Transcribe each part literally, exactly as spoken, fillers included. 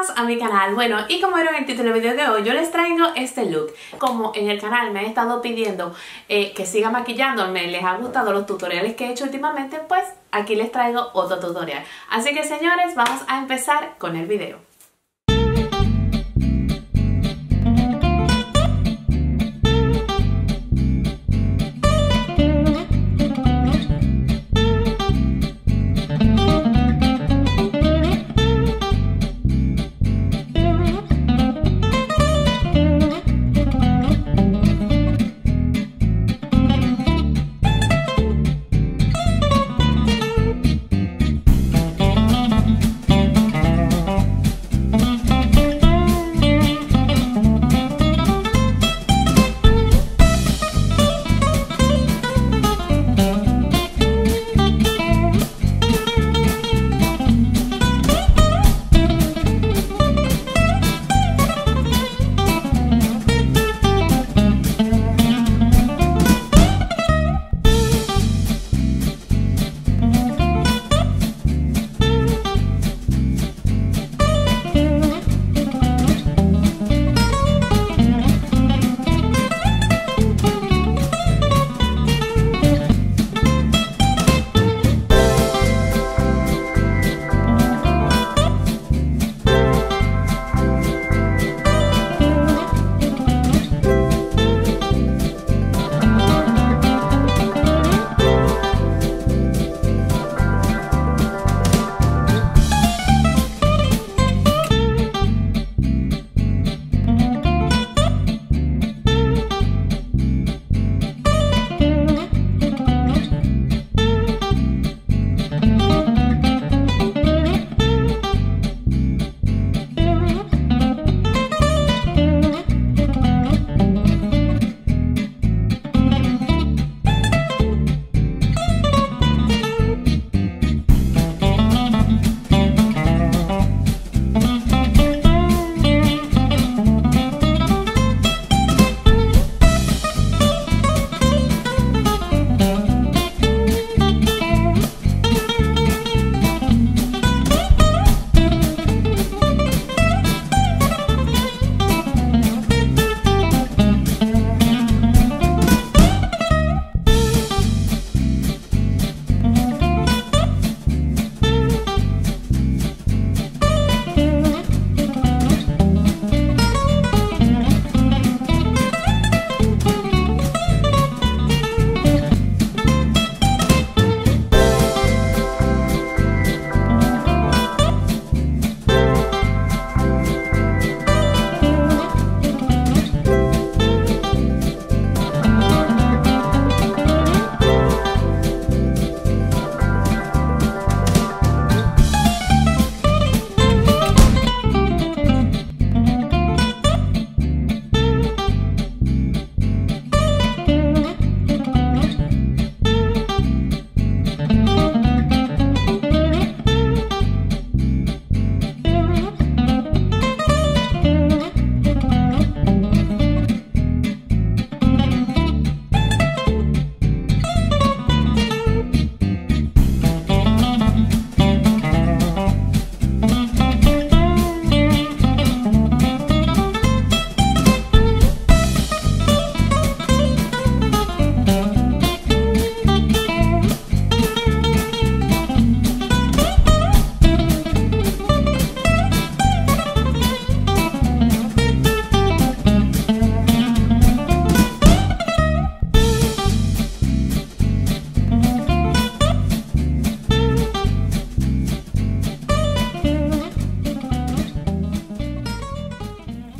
Bienvenidos a mi canal. Bueno, y como era el título del video de hoy, yo les traigo este look. Como en el canal me han estado pidiendo eh, que siga maquillándome, les ha gustado los tutoriales que he hecho últimamente, pues aquí les traigo otro tutorial. Así que señores, vamos a empezar con el video.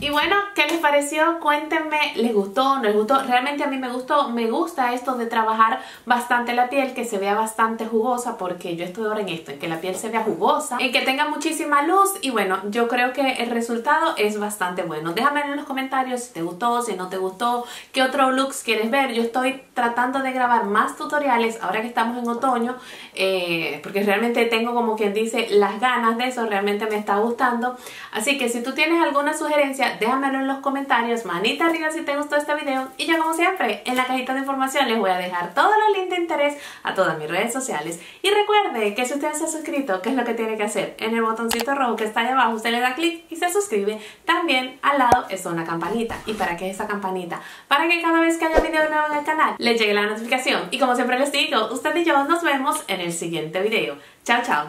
Y bueno, ¿qué les pareció? Cuéntenme, ¿les gustó? ¿No les gustó? Realmente a mí me gustó, me gusta esto de trabajar bastante la piel, que se vea bastante jugosa, porque yo estoy ahora en esto, en que la piel se vea jugosa, en que tenga muchísima luz, y bueno, yo creo que el resultado es bastante bueno. Déjame en los comentarios si te gustó, si no te gustó, qué otro looks quieres ver. Yo estoy tratando de grabar más tutoriales ahora que estamos en otoño, eh, porque realmente tengo, como quien dice, las ganas de eso, realmente me está gustando. Así que si tú tienes alguna sugerencia, déjamelo en los comentarios. comentarios, manita arriba si te gustó este video, y yo como siempre en la cajita de información les voy a dejar todos los links de interés a todas mis redes sociales, y recuerde que si usted se ha suscrito, ¿qué es lo que tiene que hacer? En el botoncito rojo que está ahí abajo usted le da clic y se suscribe. También al lado está una campanita. ¿Y para qué es esa campanita? Para que cada vez que haya video nuevo en el canal les llegue la notificación, y como siempre les digo, usted y yo nos vemos en el siguiente video. Chao, chao.